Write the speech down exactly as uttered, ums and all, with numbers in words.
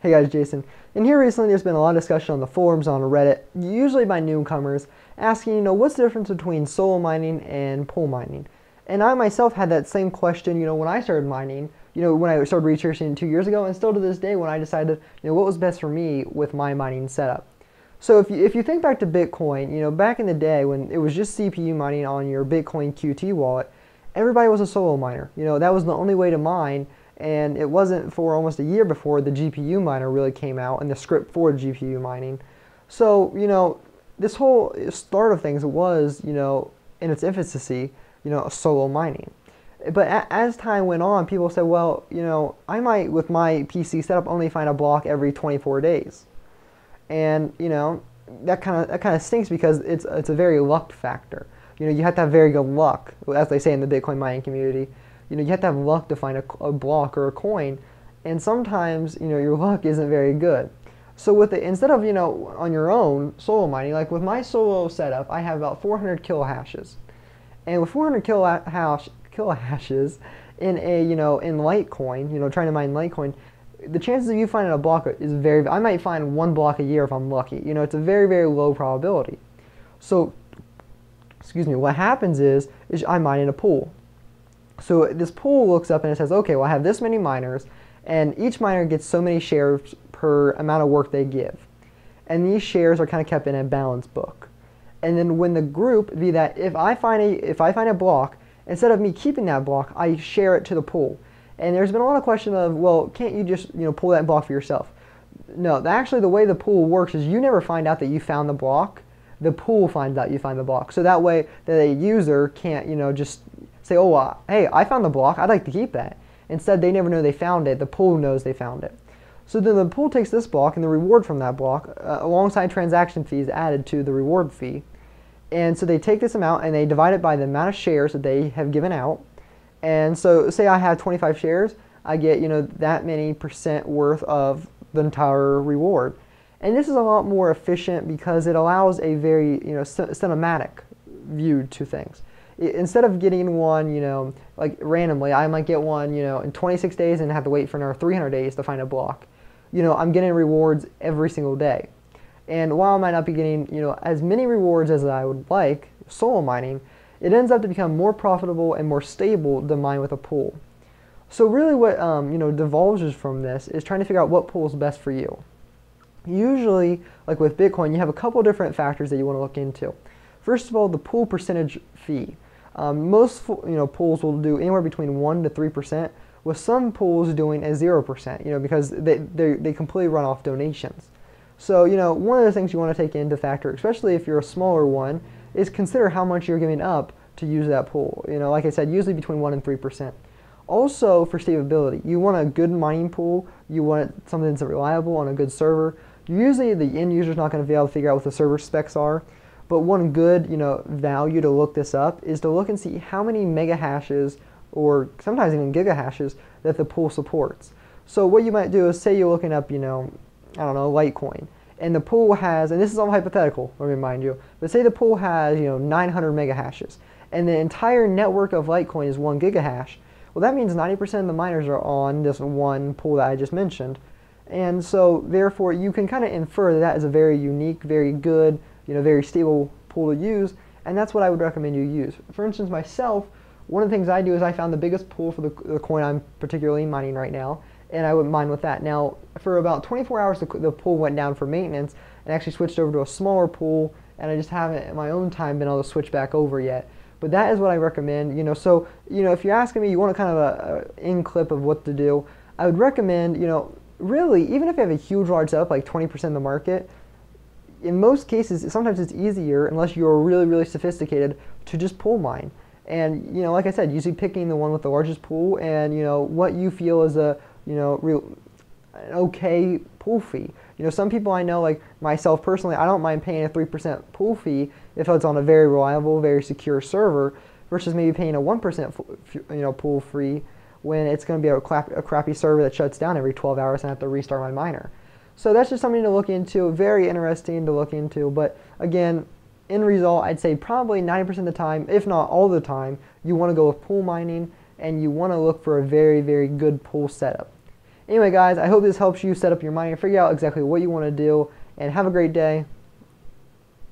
Hey guys, Jason. And here recently there's been a lot of discussion on the forums, on Reddit, usually by newcomers, asking, you know, what's the difference between solo mining and pool mining? And I myself had that same question, you know, when I started mining, you know, when I started researching two years ago, and still to this day when I decided, you know, what was best for me with my mining setup. So if you, if you think back to Bitcoin, you know, back in the day when it was just C P U mining on your Bitcoin Q T wallet, everybody was a solo miner. You know, that was the only way to mine, and it wasn't for almost a year before the G P U miner really came out and the script for G P U mining. So, you know, this whole start of things was, you know, in its infancy, you know, solo mining. But a as time went on, people said, well, you know, I might, with my P C setup, only find a block every twenty-four days. And, you know, that kind of that kind of stinks because it's, it's a very luck factor. You know, you have to have very good luck, as they say in the Bitcoin mining community. You know, you have to have luck to find a, a block or a coin, and sometimes, you know, your luck isn't very good. So with the, instead of, you know, on your own solo mining, like with my solo setup, I have about four hundred kilohashes. And with four hundred kilohashes in a, you know, in Litecoin, you know, trying to mine Litecoin, the chances of you finding a block is very, I might find one block a year if I'm lucky. You know, it's a very, very low probability. So, excuse me, what happens is, is I mine in a pool. So this pool looks up and it says, okay, well I have this many miners, and each miner gets so many shares per amount of work they give. And these shares are kind of kept in a balance book. And then when the group, be that if I find a, if I find a block, instead of me keeping that block, I share it to the pool. And there's been a lot of question of, well, can't you just, you know, pull that block for yourself? No, actually the way the pool works is you never find out that you found the block. The pool finds out you find the block. So that way that a user can't, you know, just say, oh, uh, hey, I found the block, I'd like to keep that. Instead, they never know they found it, the pool knows they found it. So then the pool takes this block and the reward from that block, uh, alongside transaction fees added to the reward fee. And so they take this amount and they divide it by the amount of shares that they have given out. And so say I have twenty-five shares, I get, you know, that many percent worth of the entire reward. And this is a lot more efficient because it allows a very, you know, cinematic view to things. Instead of getting one, you know, like randomly, I might get one, you know, in twenty-six days and have to wait for another three hundred days to find a block. You know, I'm getting rewards every single day. And while I might not be getting, you know, as many rewards as I would like, solo mining, it ends up to become more profitable and more stable than mine with a pool. So really what, um, you know, divulges from this is trying to figure out what pool is best for you. Usually, like with Bitcoin, you have a couple different factors that you want to look into. First of all, the pool percentage fee. Um, most you know pools will do anywhere between one to three percent, with some pools doing a zero percent. You know, because they they they completely run off donations. So you know, one of the things you want to take into factor, especially if you're a smaller one, is consider how much you're giving up to use that pool. You know, like I said, usually between one and three percent. Also, for stability, you want a good mining pool. You want something that's reliable on a good server. Usually, the end user is not going to be able to figure out what the server specs are. But one good, you know, value to look this up is to look and see how many mega hashes or sometimes even giga hashes that the pool supports. So what you might do is say you're looking up, you know, I don't know, Litecoin, and the pool has, and this is all hypothetical, let me remind you, but say the pool has, you know, nine hundred mega hashes, and the entire network of Litecoin is one giga hash. Well, that means ninety percent of the miners are on this one pool that I just mentioned, and so therefore you can kind of infer that that is a very unique, very good, you know, very stable pool to use, and that's what I would recommend you use. For instance, myself, one of the things I do is I found the biggest pool for the, the coin I'm particularly mining right now, and I would mine with that. Now, for about twenty-four hours, the, the pool went down for maintenance, and actually switched over to a smaller pool, and I just haven't, in my own time, been able to switch back over yet. But that is what I recommend, you know, so, you know, if you're asking me, you want a kind of a, a in clip of what to do, I would recommend, you know, really, even if you have a huge, large setup, like twenty percent of the market, in most cases, sometimes it's easier, unless you're really, really sophisticated, to just pool mine. And, you know, like I said, usually picking the one with the largest pool and, you know, what you feel is a, you know, real, an okay pool fee. You know, some people I know, like myself personally, I don't mind paying a three percent pool fee if it's on a very reliable, very secure server, versus maybe paying a one percent, you know, pool fee when it's going to be a, crap, a crappy server that shuts down every twelve hours and I have to restart my miner. So that's just something to look into, very interesting to look into, but again, in result, I'd say probably ninety percent of the time, if not all the time, you want to go with pool mining, and you want to look for a very, very good pool setup. Anyway guys, I hope this helps you set up your money and figure out exactly what you want to do, and have a great day.